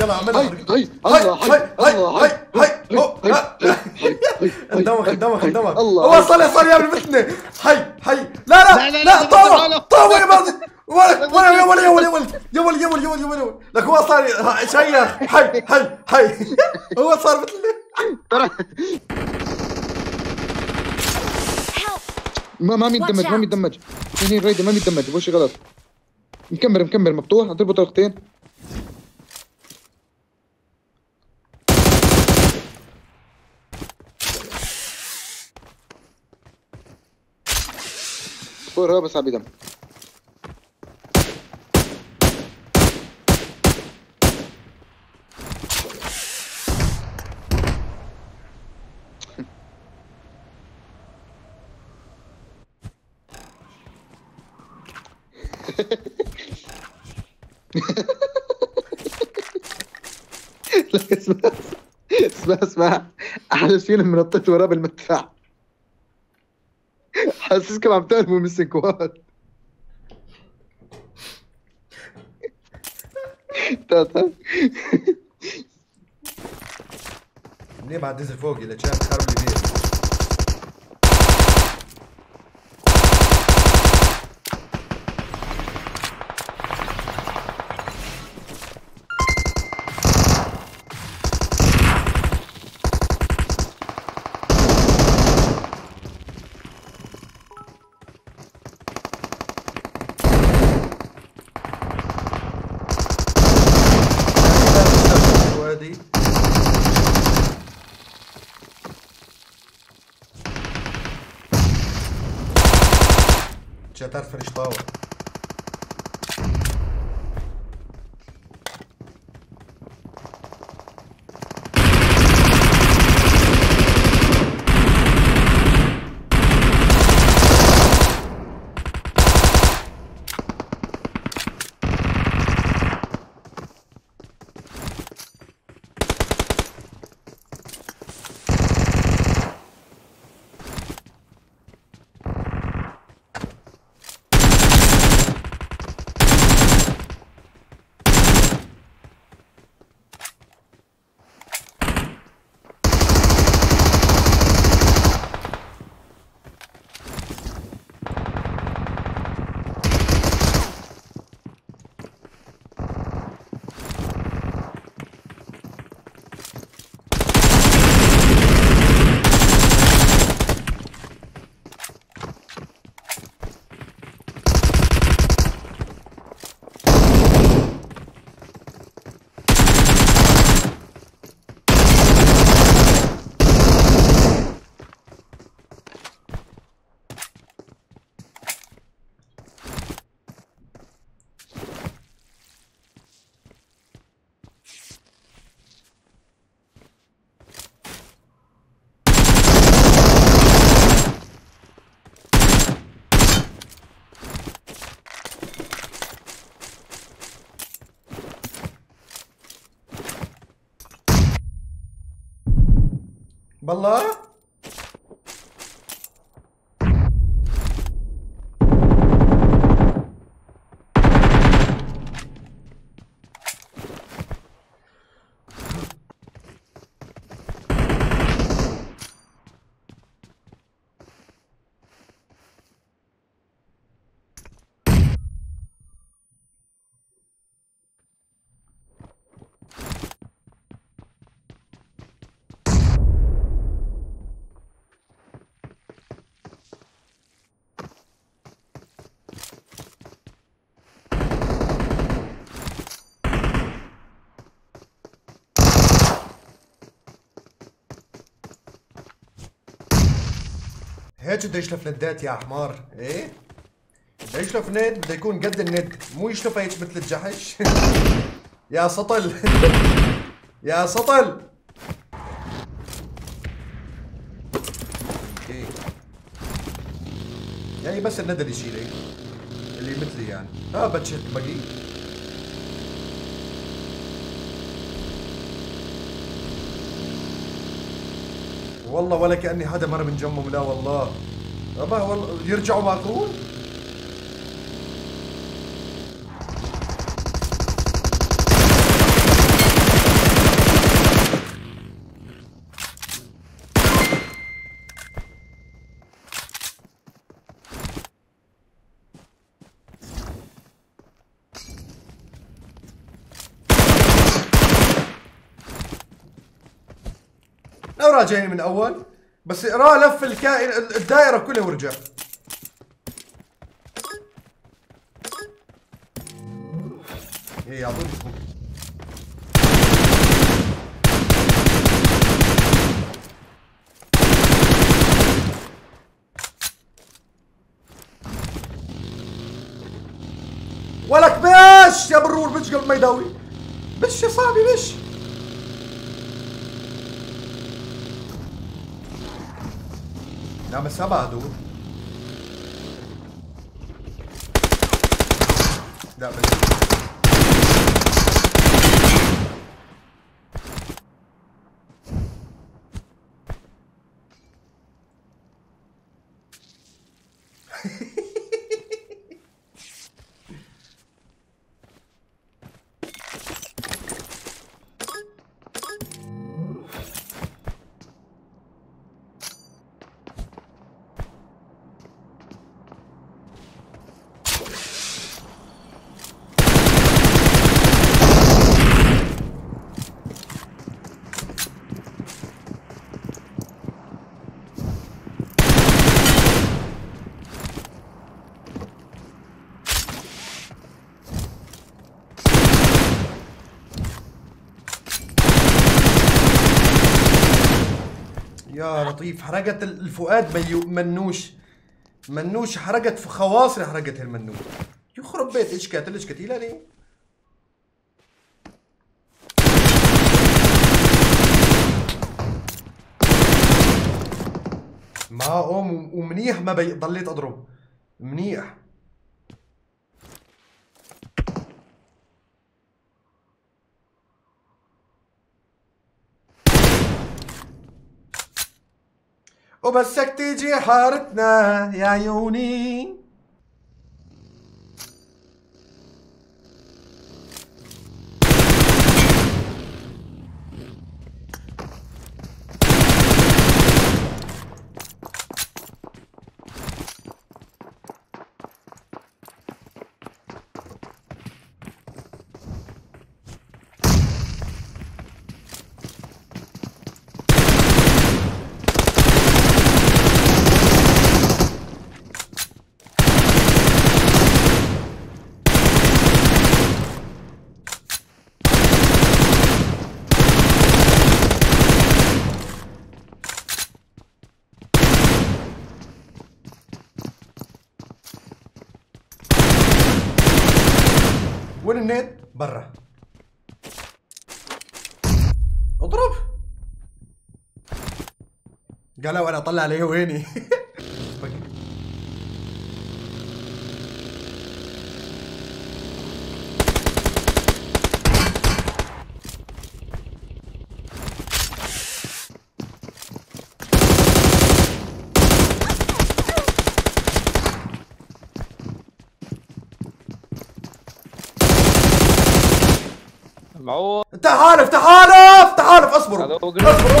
يلا اعملها. هاي هاي هاي هاي هاي اندمج اندمج اندمج. هو صار يا ابن الفتنه. هاي هاي لا لا لا طوع طوع يا باظي. ولا ولا يا ولا يا ولا يا ولا يا ولا لك هو صار شيخ. هاي هاي هاي هو صار مثلنا. ما بيتدمج ما بيتدمج. هنا رايدن ما بيتدمج. وش غلط؟ مكمر مكمر مفتوح. اضربه طلقتين. فور هو بس عم بيدم. لا اسمع اسمع اسمع. احلى شيء لما نطيت وراه بالمدفع حاسسكم عم تعرفوا من السكواد. تعال منين بعد نزل فوقي لكان خرب لي بيت. شاتر فريش باور. بالله هيك بده يشلف ندات يا حمار. ايه بده يشلف ند بده يكون قد الند، مو يشلف هيك مثل الجحش. يا سطل يا سطل. اوكي يعني بس الند اللي يشيلك اللي مثلي يعني. بتشيل باقي. والله ولا كأني حدا مر من جنبهم. لا والله أبا والله يرجعوا معقول؟ وراه جايني من اول، بس راه لف الدائرة كلها ورجع. ايه يعطيكم. ولك بش يا برور، بش قبل ما يداوي، بش يا صاحبي بش. لا بس ابعدوا. لا بس يا لطيف، حرقت الفؤاد منوش منوش، حرقت في خواصري، حرقت المنوش، يخرب بيت ايش كاتل ايش كتيلاني. ما قوم ومنيح ما ضليت اضرب منيح. وبسك تيجي حارتنا يا عيوني. وين النت؟ برا. اضرب. قالوا وانا اطلع عليه ويني. تحالف تحالف تحالف، اصبروا اصبروا اصبروا،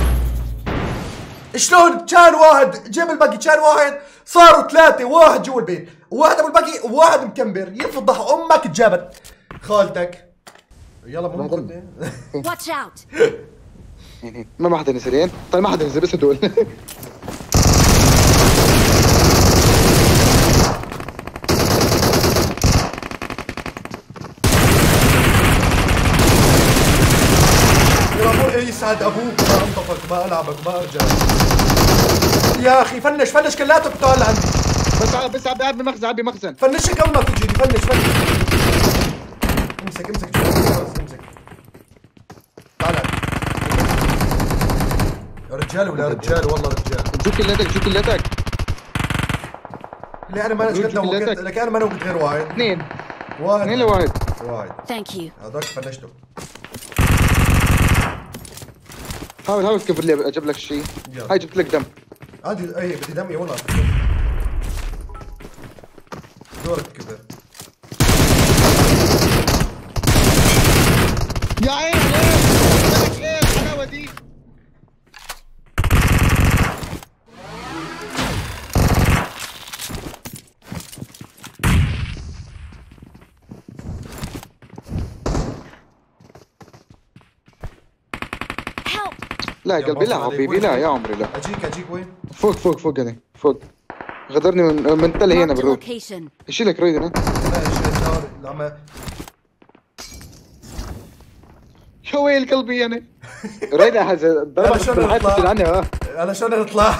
شلون؟ كان واحد جيب الباقي، كان واحد صاروا ثلاثة، واحد جوا البيت، واحد ابو الباقي، واحد مكمبر. يفضح امك جابت خالتك. يلا بنضرب. واتش اوت. ما حدا نزلين، طيب ما حدا نزل بس هدول. يسعد ابوك، ما انطفك ما العبك ما ارجع يا اخي. فنش فنش كلياته بتطالع عندي، بس قاعد بمخزن، قاعد بمخزن. فنشك قبل ما تجيني، فنش فنش. امسك امسك امسك، طالع رجال ولا رجال، والله رجال. شو كلياتك شو كلياتك؟ اللي انا ما قد لك، انا ما انا وقت غير واحد اثنين، واحد اثنين لواحد واحد. ثانك يو. هذاك فنشته. حاول حاول تكفر لي، اجيب لك شيء. هاي جبت لك دم عادي. اي بدي دم يا والله. دورك كبر. يا عيني مالك ايه الحلاوه دي؟ لا قلبي لا حبيبي لا يا عمري لا. اجيك وين؟ فوق فوق فوق انا فوق. غدرني من تل هنا بالروح. اشيلك ريدن ها؟ لا اشيلك لا يا ويل قلبي انا. ريدن هذا ضربة عني ها. انا شلون اطلع؟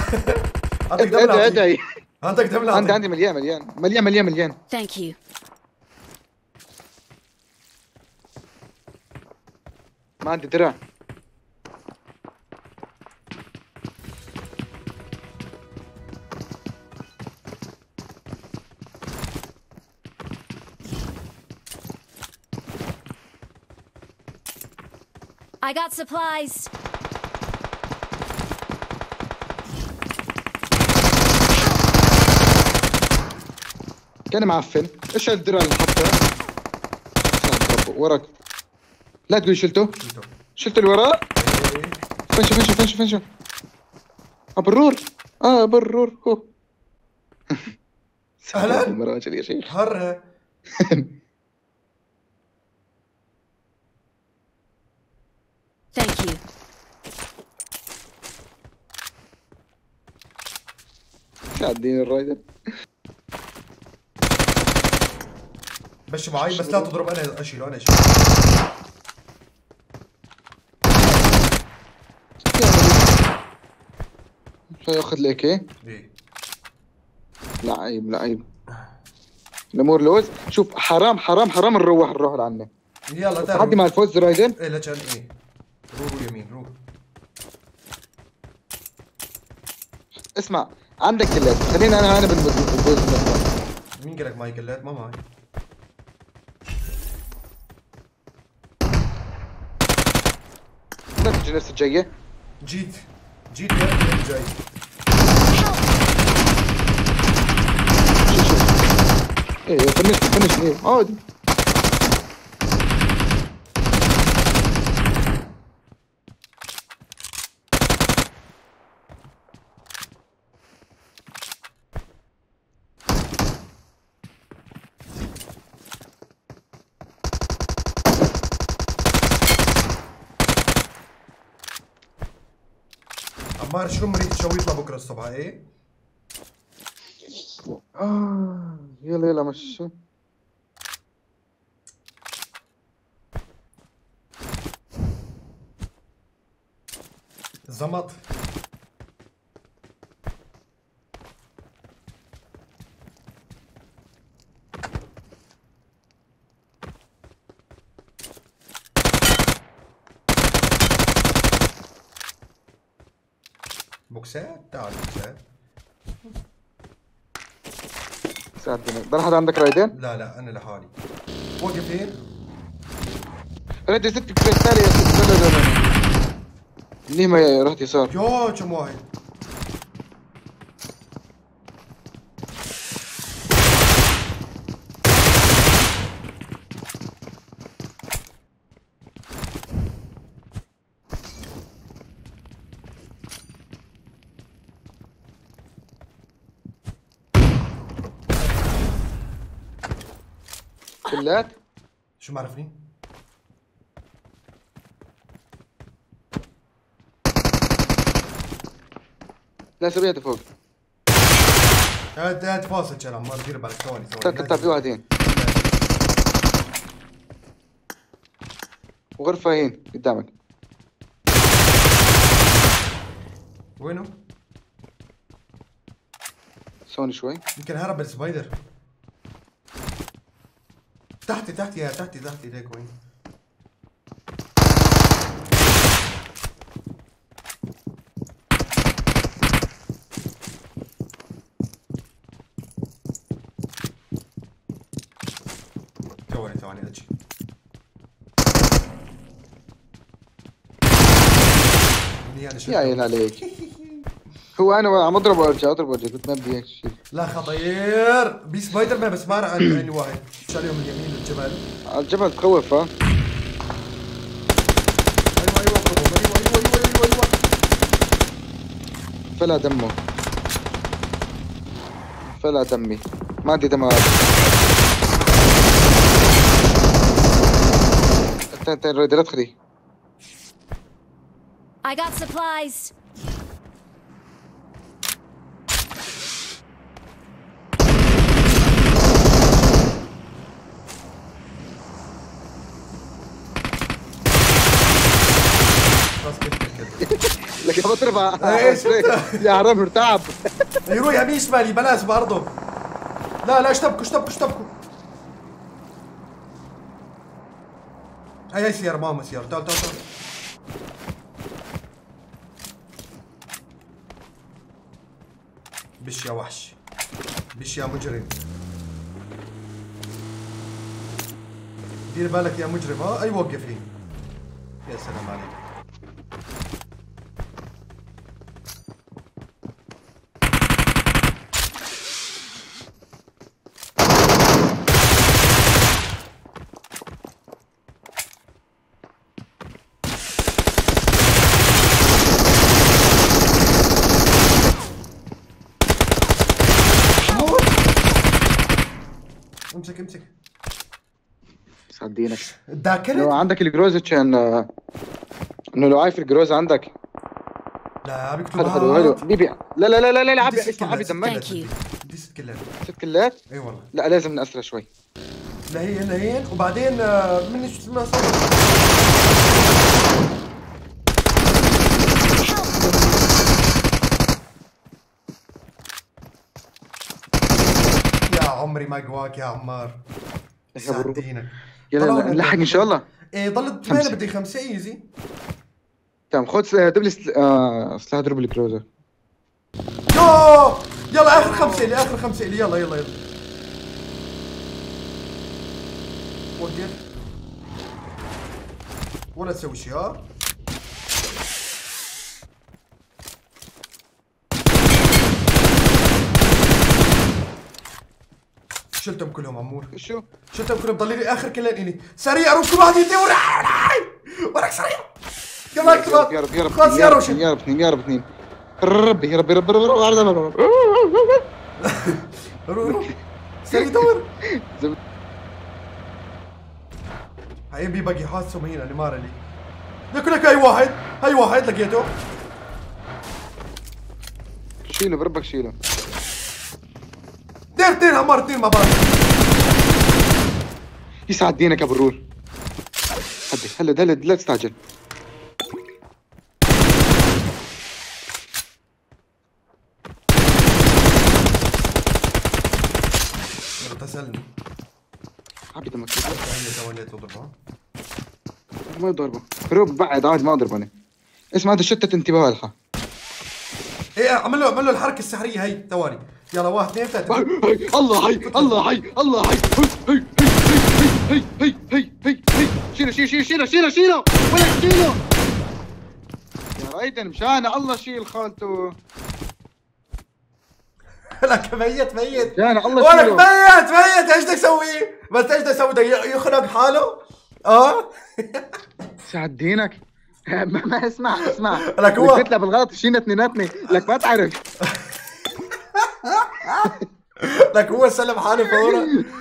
ادعي عندك دبلة عندي مليان مليان مليان مليان مليان. ثانك يو. ما عندي درع. I got supplies. كان معفن، ايش هالدرع اللي حطها؟ وراك. لا تقول شلته. شلته اللي وراه؟ فين شوف. برور. برور. اهلا. يا شيخ. هرة. Thank you. قاعدين الرايدر مشي معي بس لا تضرب انا اشيله ياخذ لك ايه؟ لعيب الامور لوز شوف حرام نروح لعنه يلا تعال عدي مع الفوز رايدن ايه لا كان ايه روح يمين روح اسمع عندك كلات خليني انا بالبوز مين قالك معي كلات ما معي لا تجي نفس الجايه جيت يا اللي جاي ايه فنش ايه عادي عمار شو مريض تشويط لبكره الصبح ايه؟ يلا مشي زمط بوكسات تعال بوكسات ضل حدا عندك رايدين؟ لا انا لحالي وقف هين ريدي ست كبير ثانية لا ليه ما رحت يسار؟ يوه كم واحد كلات شو معرفني؟ لا سبيعة فوق هات فاصل كلام ما دير بالك ثواني طب في واحدين وغرفة هين قدامك وينه؟ ثواني شوي يمكن هرب السبايدر تحت يا تحت ايديك وين ثواني اجي يا عيني عليك هو انا عم اضرب وارجع اضرب وارجع كنت ما بدي هيك شيء لا خطير بي سبايدر مان بس ما عن عيني واحد مش عليهم اليمين الجبل الجبل تخوف ها ايوه فلا دمه فلا دمي ما عندي دم انت ريدي لا تخلي I got supplies لكن بطرفها يا حرام ارتعب يروح يمين شمالي بلاش برضه لا لا اشتبكوا اشتبكوا اشتبكوا هاي سيارة ماما سيارة تعال تعال تعال بش يا وحش بش يا مجرم دير بالك يا مجرم ها اي وقف هي يا سلام عليك امسك امسك يسعد دينك تذاكرت؟ لو عندك الجروز كان انه لو عارف الجروز عندك لا بكتبها حلو حلو بيبي لا لا لا لا لا عبي عبي دمك بدي ست كلات ست كلات؟ اي والله لا لازم نأسرى شوي لهين لهين وبعدين من شو اسمها عمري ما قواك يا عمار يسعد دينك يلا نلحق ان شاء الله ايه ضلت 8 بدي 5 ايزي تمام خذ دبل سلاح ضرب الكروزر يوه يلا اخر 5 الي اخر 5 الي يلا يلا يلا وقف ولا تسوي شيء ها شلتهم كلهم عمور شو؟ شلتهم كلهم ضل لي اخر كلين الي سريع ركب واحد يدي وراك سريع يلا اكتب يا رب يا رب يا رب يا رب اثنين يا رب اثنين ربي يا رب يا رب يا رب روح سريع دور حبيبي باقي حاسهم هنا اللي ما لي لك لك اي واحد هاي واحد لقيته شيله بربك شيله دير دير مرتين مع بعض يسعد دينك يا برور هدي هلا هلا لا تستعجل اغتسلني عبي دمك ثواني تضربه ما يضربه روب بعد عادي ما اضرب انا اسمع هذا شتت انتباه الحق ايه اعمل له الحركه السحريه هي ثواني يلا واحد اثنين ثلاثة الله حي الله حي الله حي هي هي هي هي هي هي شيله شيله شيله شيله شيله ولا شيله يا رايدن مشان الله شيل خالته لك ميت ميت مشان الله شيله ولك ميت ميت ايش بدك تسوي؟ بس ايش بدك تسوي؟ بدك يخنق حاله؟ اه يسعد دينك ما اسمع اسمع لك هو قلت له بالغلط شيلنا اثنيناتنا لك ما تعرف لك هو سلم حاله فورا